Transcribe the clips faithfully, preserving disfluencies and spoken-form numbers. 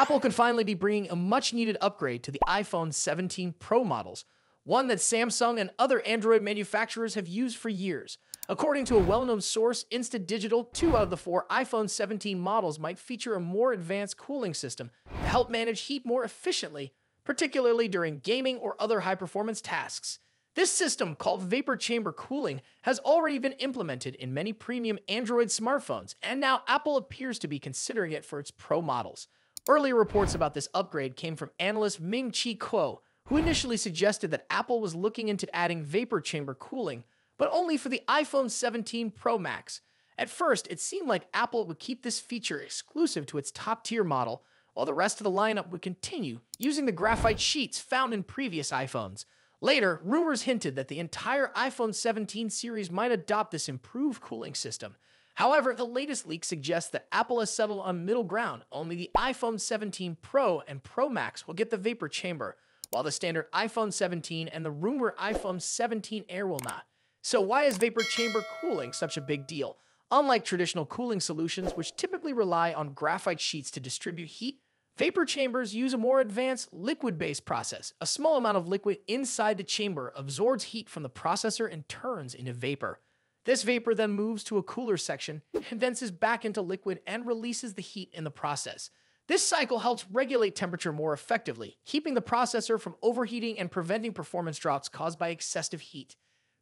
Apple could finally be bringing a much-needed upgrade to the iPhone seventeen Pro models, one that Samsung and other Android manufacturers have used for years. According to a well-known source, InstaDigital, two out of the four iPhone seventeen models might feature a more advanced cooling system to help manage heat more efficiently, particularly during gaming or other high-performance tasks. This system, called vapor chamber cooling, has already been implemented in many premium Android smartphones, and now Apple appears to be considering it for its Pro models. Earlier reports about this upgrade came from analyst Ming-Chi Kuo, who initially suggested that Apple was looking into adding vapor chamber cooling, but only for the iPhone seventeen Pro Max. At first, it seemed like Apple would keep this feature exclusive to its top-tier model, while the rest of the lineup would continue using the graphite sheets found in previous iPhones. Later, rumors hinted that the entire iPhone seventeen series might adopt this improved cooling system. However, the latest leak suggests that Apple has settled on middle ground. Only the iPhone seventeen Pro and Pro Max will get the vapor chamber, while the standard iPhone seventeen and the rumored iPhone seventeen Air will not. So why is vapor chamber cooling such a big deal? Unlike traditional cooling solutions, which typically rely on graphite sheets to distribute heat, vapor chambers use a more advanced liquid-based process. A small amount of liquid inside the chamber absorbs heat from the processor and turns into vapor. This vapor then moves to a cooler section, condenses back into liquid, and releases the heat in the process. This cycle helps regulate temperature more effectively, keeping the processor from overheating and preventing performance drops caused by excessive heat.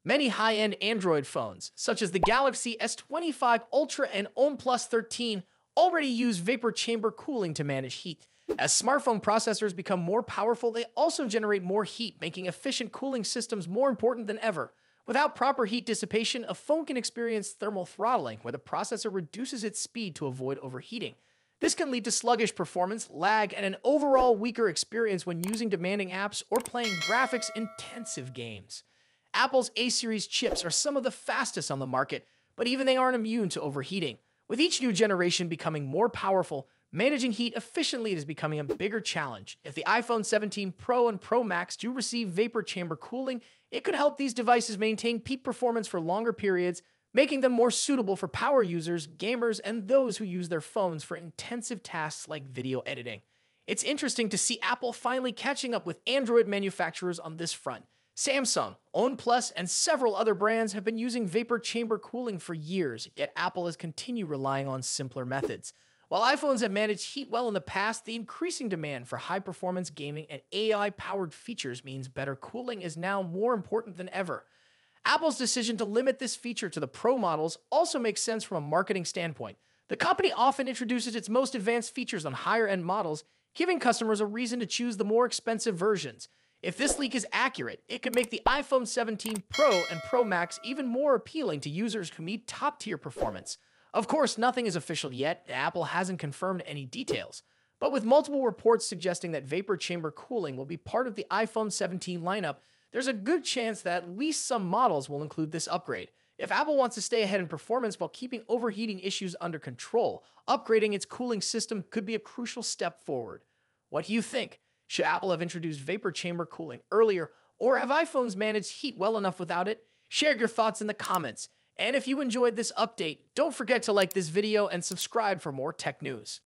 Many high-end Android phones, such as the Galaxy S twenty-five Ultra and OnePlus thirteen, already use vapor chamber cooling to manage heat. As smartphone processors become more powerful, they also generate more heat, making efficient cooling systems more important than ever. Without proper heat dissipation, a phone can experience thermal throttling, where the processor reduces its speed to avoid overheating. This can lead to sluggish performance, lag, and an overall weaker experience when using demanding apps or playing graphics-intensive games. Apple's A series chips are some of the fastest on the market, but even they aren't immune to overheating. With each new generation becoming more powerful, managing heat efficiently is becoming a bigger challenge. If the iPhone seventeen Pro and Pro Max do receive vapor chamber cooling, it could help these devices maintain peak performance for longer periods, making them more suitable for power users, gamers, and those who use their phones for intensive tasks like video editing. It's interesting to see Apple finally catching up with Android manufacturers on this front. Samsung, OnePlus, and several other brands have been using vapor chamber cooling for years, yet Apple has continued relying on simpler methods. While iPhones have managed heat well in the past, the increasing demand for high-performance gaming and A I-powered features means better cooling is now more important than ever. Apple's decision to limit this feature to the Pro models also makes sense from a marketing standpoint. The company often introduces its most advanced features on higher-end models, giving customers a reason to choose the more expensive versions. If this leak is accurate, it could make the iPhone seventeen Pro and Pro Max even more appealing to users who need top-tier performance. Of course, nothing is official yet, and Apple hasn't confirmed any details. But with multiple reports suggesting that vapor chamber cooling will be part of the iPhone seventeen lineup, there's a good chance that at least some models will include this upgrade. If Apple wants to stay ahead in performance while keeping overheating issues under control, upgrading its cooling system could be a crucial step forward. What do you think? Should Apple have introduced vapor chamber cooling earlier, or have iPhones managed heat well enough without it? Share your thoughts in the comments. And if you enjoyed this update, don't forget to like this video and subscribe for more tech news.